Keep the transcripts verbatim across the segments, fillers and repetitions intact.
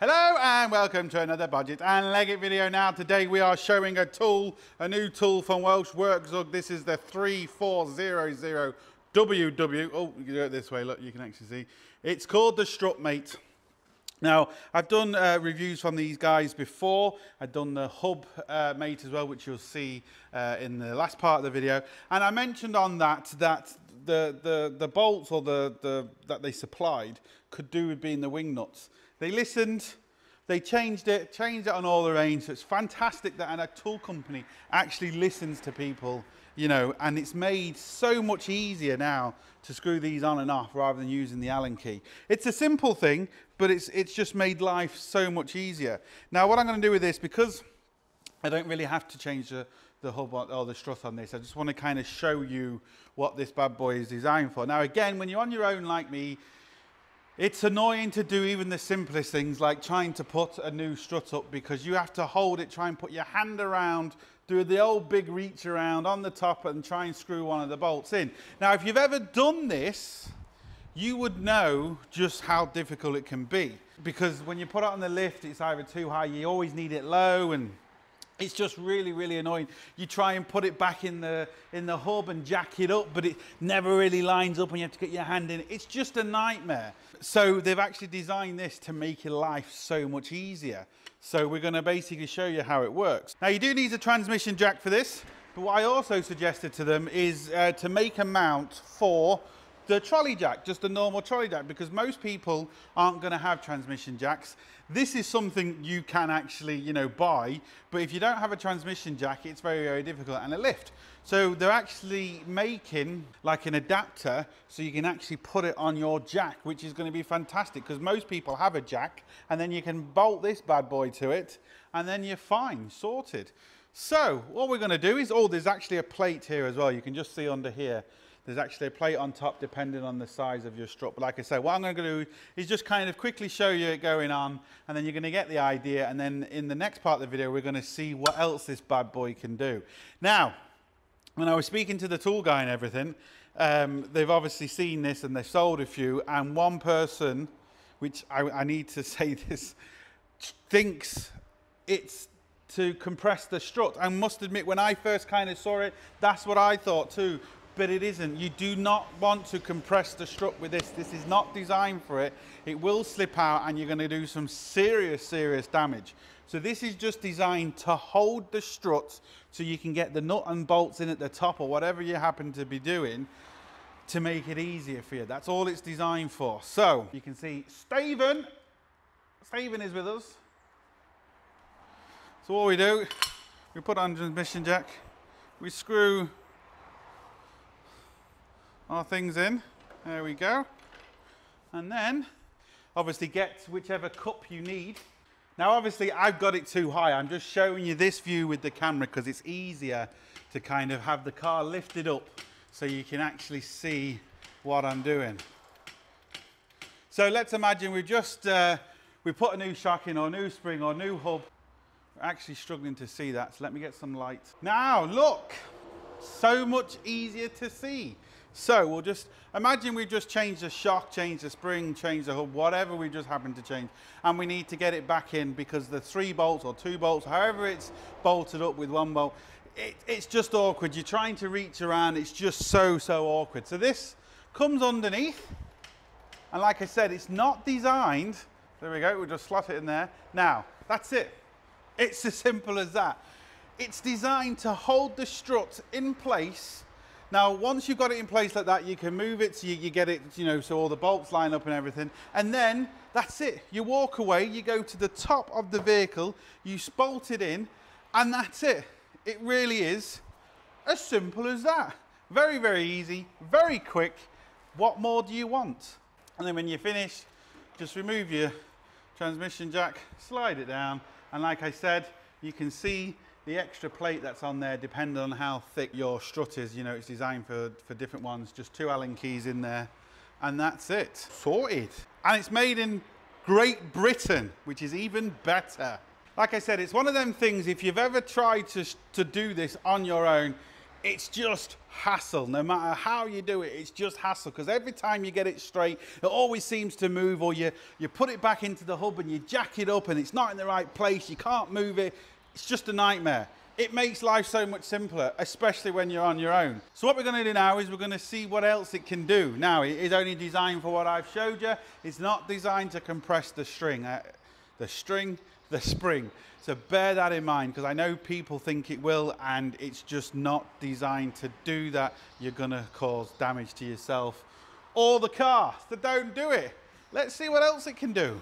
Hello and welcome to another Budget and Leggett video. Now today we are showing a tool, a new tool from Welzh Werkzeug. This is the three four zero zero W W. Oh, you can do it this way, look, you can actually see. It's called the Strut Mate. Now, I've done uh, reviews from these guys before. I've done the Hub uh, Mate as well, which you'll see uh, in the last part of the video. And I mentioned on that that the, the, the bolts or the, the that they supplied could do with being the wing nuts. They listened, they changed it, changed it on all the range. So it's fantastic that a tool company actually listens to people, you know, and it's made so much easier now to screw these on and off rather than using the Allen key. It's a simple thing, but it's, it's just made life so much easier. Now, what I'm gonna do with this, because I don't really have to change the, the hub or the strut on this, I just wanna kind of show you what this bad boy is designed for. Now, again, when you're on your own like me, it's annoying to do even the simplest things like trying to put a new strut up because you have to hold it, try and put your hand around, do the old big reach around on the top and try and screw one of the bolts in. Now, if you've ever done this, you would know just how difficult it can be because when you put it on the lift, it's either too high, you always need it low, and it's just really, really annoying. You try and put it back in the in the hub and jack it up, but it never really lines up and you have to get your hand in it. It's just a nightmare. So they've actually designed this to make your life so much easier. So we're gonna basically show you how it works. Now you do need a transmission jack for this, but what I also suggested to them is uh, to make a mount for the trolley jack, just a normal trolley jack, because most people aren't going to have transmission jacks. This is something you can actually, you know, buy, but if you don't have a transmission jack, it's very, very difficult, and a lift. So they're actually making like an adapter so you can actually put it on your jack, which is going to be fantastic because most people have a jack and then you can bolt this bad boy to it and then you're fine, sorted. So what we're going to do is, oh, there's actually a plate here as well. You can just see under here. There's actually a plate on top depending on the size of your strut. But like I said, what I'm going to do is just kind of quickly show you it going on, and then you're going to get the idea. And then in the next part of the video, we're going to see what else this bad boy can do. Now, when I was speaking to the tool guy and everything, um, they've obviously seen this and they've sold a few. And one person, which I, I need to say this, thinks it's to compress the strut. I must admit, when I first kind of saw it, that's what I thought too. But it isn't. You do not want to compress the strut with this. This is not designed for it. It will slip out and you're going to do some serious, serious damage. So this is just designed to hold the struts so you can get the nut and bolts in at the top or whatever you happen to be doing to make it easier for you. That's all it's designed for. So you can see Steven. Steven is with us. So what we do, we put on the transmission jack, we screw our things in, there we go. And then obviously get whichever cup you need. Now obviously I've got it too high. I'm just showing you this view with the camera because it's easier to kind of have the car lifted up so you can actually see what I'm doing. So let's imagine we just, uh, we put a new shock in or a new spring or a new hub. We're actually struggling to see that, so let me get some light. Now look, so much easier to see. So we'll just imagine we've just changed the shock, changed the spring, changed the hub, whatever we just happened to change, and we need to get it back in because the three bolts or two bolts, however it's bolted up with one bolt, it, it's just awkward. You're trying to reach around, it's just so, so awkward. So this comes underneath, and like I said, it's not designed. There we go, we'll just slot it in there. Now, that's it. It's as simple as that. It's designed to hold the strut in place. Now, once you've got it in place like that, you can move it so you, you get it, you know, so all the bolts line up and everything. And then that's it. You walk away, you go to the top of the vehicle, you bolt it in, and that's it. It really is as simple as that. Very, very easy, very quick. What more do you want? And then when you're finished, just remove your transmission jack, slide it down. And like I said, you can see the extra plate that's on there, depending on how thick your strut is, you know, it's designed for, for different ones, just two Allen keys in there, and that's it, sorted. And it's made in Great Britain, which is even better. Like I said, it's one of them things, if you've ever tried to, to do this on your own, it's just hassle. No matter how you do it, it's just hassle, because every time you get it straight, it always seems to move, or you, you put it back into the hub and you jack it up and it's not in the right place, you can't move it. It's just a nightmare. It makes life so much simpler, especially when you're on your own. So what we're going to do now is we're going to see what else it can do. Now, it is only designed for what I've showed you. It's not designed to compress the string. Uh, the string, the spring. So bear that in mind, because I know people think it will, and it's just not designed to do that. You're going to cause damage to yourself or the car, so don't do it. Let's see what else it can do.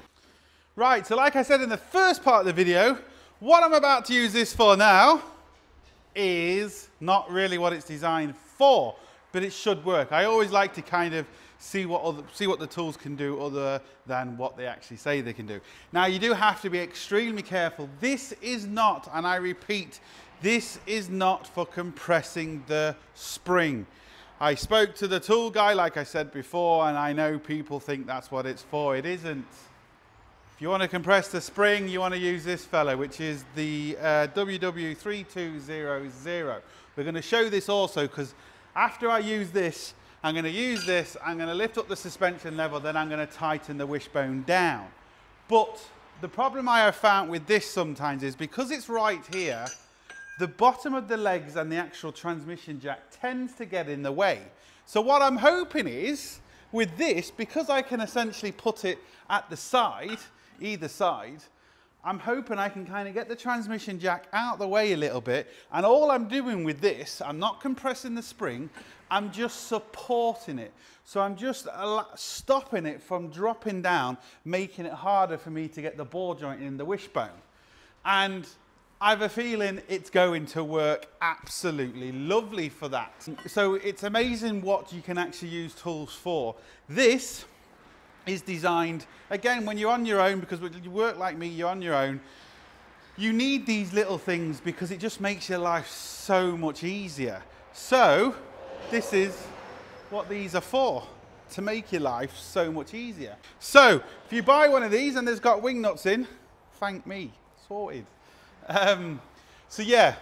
Right, so like I said in the first part of the video, what I'm about to use this for now is not really what it's designed for, but it should work. I always like to kind of see what other, see what the tools can do other than what they actually say they can do. Now, you do have to be extremely careful. This is not, and I repeat, this is not for compressing the spring. I spoke to the tool guy, like I said before, and I know people think that's what it's for. It isn't. If you want to compress the spring, you want to use this fella, which is the uh, W W three two zero zero. We're going to show this also, because after I use this, I'm going to use this, I'm going to lift up the suspension level, then I'm going to tighten the wishbone down. But the problem I have found with this sometimes is, because it's right here, the bottom of the legs and the actual transmission jack tends to get in the way. So what I'm hoping is, with this, because I can essentially put it at the side, either side, I'm hoping I can kind of get the transmission jack out the way a little bit, and all I'm doing with this, I'm not compressing the spring, I'm just supporting it. So I'm just stopping it from dropping down, making it harder for me to get the ball joint in the wishbone. And I have a feeling it's going to work absolutely lovely for that. So it's amazing what you can actually use tools for. This is designed, again, when you're on your own, because when you work like me, you're on your own, you need these little things because it just makes your life so much easier. So this is what these are for, to make your life so much easier. So if you buy one of these and there's got wing nuts in, thank me, sorted. Um, so yeah,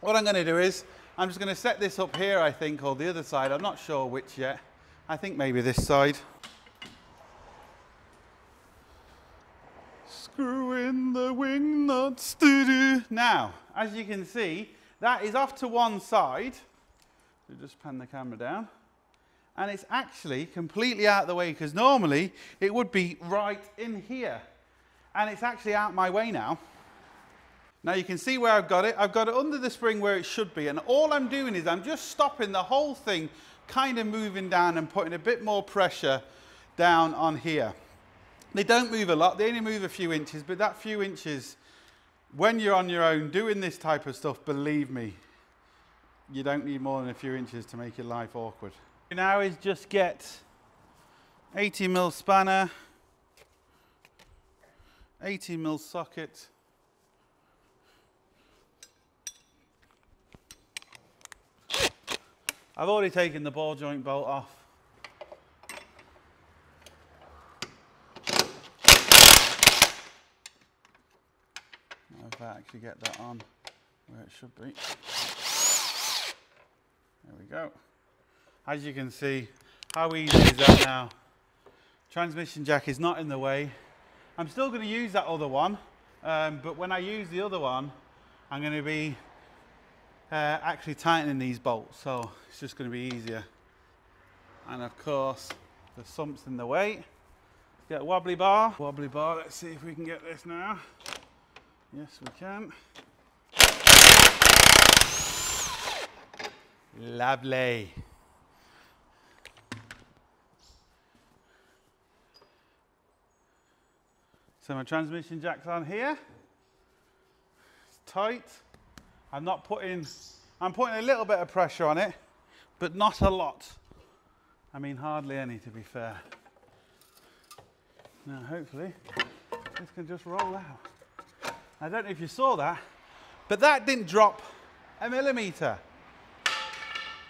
what I'm going to do is I'm just going to set this up here, I think, or the other side. I'm not sure which yet. I think maybe this side. Screw in the wing nuts. Doo-doo. Now, as you can see, that is off to one side. We'll just pan the camera down. And it's actually completely out of the way, because normally it would be right in here. And it's actually out my way now. Now you can see where I've got it. I've got it under the spring where it should be. And all I'm doing is I'm just stopping the whole thing, kind of moving down and putting a bit more pressure down on here. They don't move a lot. They only move a few inches. But that few inches, when you're on your own doing this type of stuff, believe me, you don't need more than a few inches to make your life awkward. Now is just get eighty mil spanner, eighty mil socket, I've already taken the ball joint bolt off. If I actually get that on where it should be. There we go. As you can see, how easy is that now? Transmission jack is not in the way. I'm still going to use that other one, um, but when I use the other one, I'm going to be Uh, actually tightening these bolts, so it's just going to be easier. And of course, the sump's in the way. Get a wobbly bar. Wobbly bar, let's see if we can get this now. Yes, we can. Lovely. So my transmission jack's on here. It's tight. I'm not putting, I'm putting a little bit of pressure on it, but not a lot. I mean, hardly any, to be fair. Now, hopefully, this can just roll out. I don't know if you saw that, but that didn't drop a millimetre.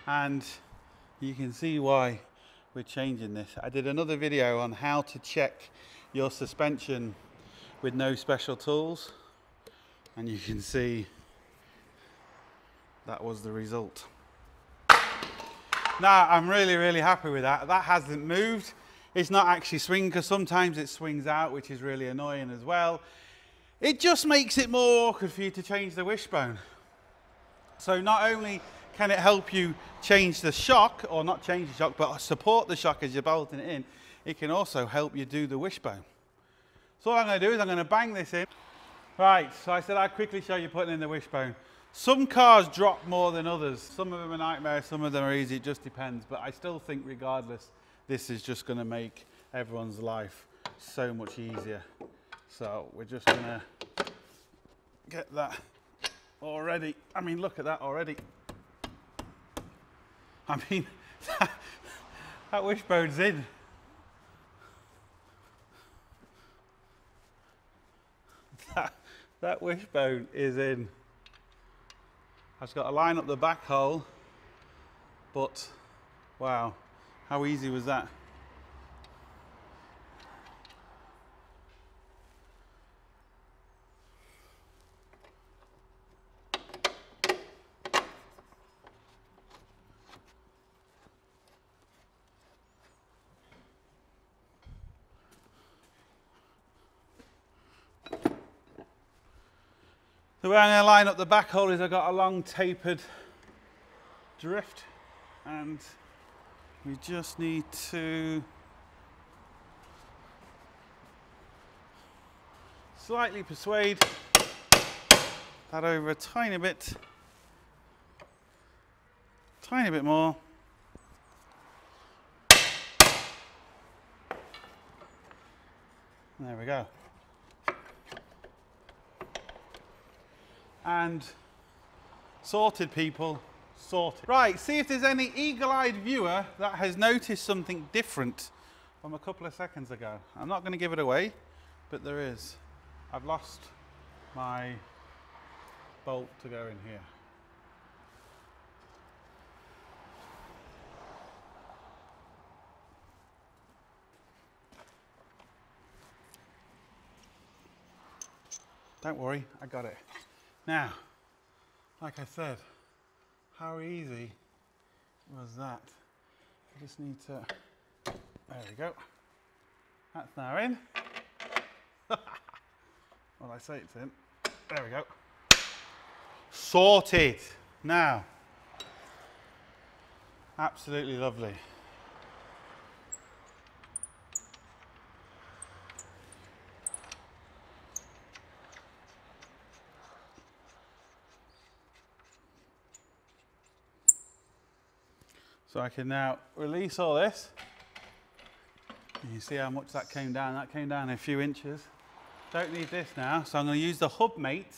And you can see why we're changing this. I did another video on how to check your suspension with no special tools, and you can see that was the result. Now, I'm really, really happy with that. That hasn't moved. It's not actually swinging, because sometimes it swings out, which is really annoying as well. It just makes it more awkward for you to change the wishbone. So not only can it help you change the shock, or not change the shock, but support the shock as you're bolting it in, it can also help you do the wishbone. So all I'm going to do is I'm going to bang this in. Right, so I said I'd quickly show you putting in the wishbone. Some cars drop more than others. Some of them are nightmares, some of them are easy, it just depends. But I still think regardless, this is just going to make everyone's life so much easier. So we're just going to get that already. I mean, look at that already. I mean, that, that wishbone's in. That, that wishbone is in. I've just got to line up the back hole, but wow, how easy was that? The way I'm going to line up the back hole is I've got a long tapered drift, and we just need to slightly persuade that over a tiny bit, tiny bit more. There we go. And sorted, people, sorted. Right, see if there's any eagle-eyed viewer that has noticed something different from a couple of seconds ago. I'm not going to give it away, but there is. I've lost my bolt to go in here. Don't worry, I got it. Now, like I said, how easy was that? I just need to, there we go. That's now in. Well, I say it's in. There we go. Sorted. Now, absolutely lovely. So I can now release all this. You see how much that came down? That came down a few inches. Don't need this now, so I'm going to use the Hub Mate,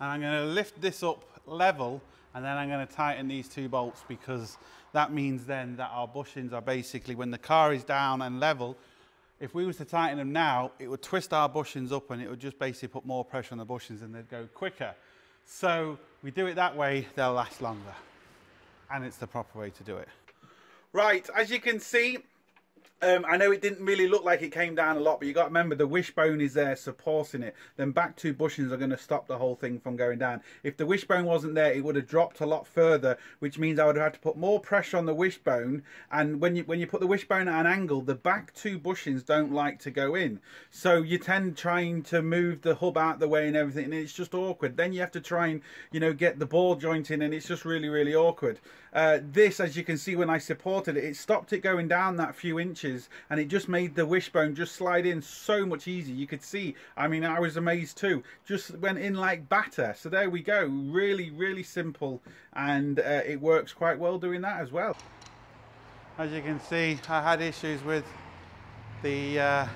and I'm going to lift this up level, and then I'm going to tighten these two bolts, because that means then that our bushings are basically, when the car is down and level, if we was to tighten them now, it would twist our bushings up, and it would just basically put more pressure on the bushings, and they'd go quicker. So we do it that way, they'll last longer, and it's the proper way to do it. Right, as you can see, um, I know it didn't really look like it came down a lot, but you got to remember the wishbone is there supporting it. Then back two bushings are going to stop the whole thing from going down. If the wishbone wasn't there, it would have dropped a lot further, which means I would have had to put more pressure on the wishbone. And when you, when you put the wishbone at an angle, the back two bushings don't like to go in. So you tend trying to move the hub out the way and everything, and it's just awkward. Then you have to try and, you know, get the ball joint in, and it's just really, really awkward. Uh, this, as you can see, when I supported it, it stopped it going down that few inches, and it just made the wishbone just slide in so much easier. You could see, I mean, I was amazed too. Just went in like batter. So there we go. Really, really simple, and uh, it works quite well doing that as well. As you can see, I had issues with the uh,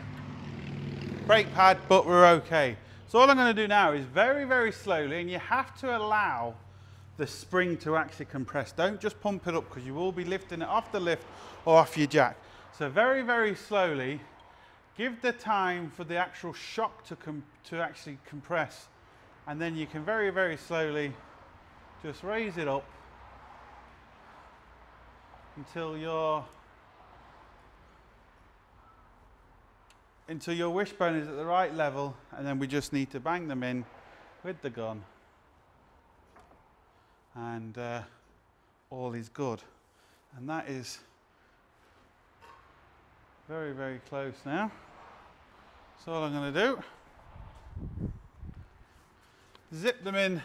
brake pad, but we're okay. So all I'm going to do now is very, very slowly, and you have to allow the spring to actually compress. Don't just pump it up, because you will be lifting it off the lift or off your jack. So very, very slowly, give the time for the actual shock to com to actually compress, and then you can very, very slowly just raise it up until your until your wishbone is at the right level, and then we just need to bang them in with the gun. And uh, all is good. and that is very, very close now. So all I'm going to do, zip them in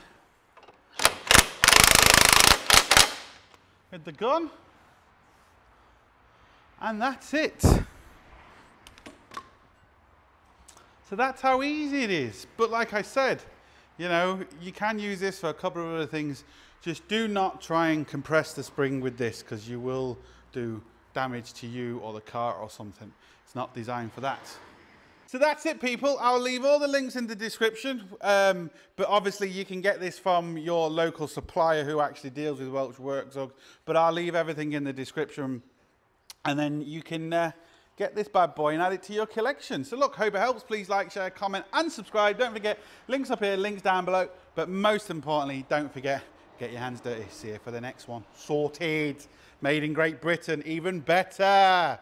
with the gun, and that's it. So that's how easy it is. But like I said, you know, you can use this for a couple of other things. Just do not try and compress the spring with this, because you will do damage to you or the car or something. It's not designed for that. So that's it, people. I'll leave all the links in the description, um, but obviously you can get this from your local supplier who actually deals with Welzh Werkzeug, but I'll leave everything in the description, and then you can uh, get this bad boy and add it to your collection. So look, hope it helps. Please like, share, comment, and subscribe. Don't forget, links up here, links down below, but most importantly, don't forget, get your hands dirty. See you for the next one. Sorted. Made in Great Britain, even better.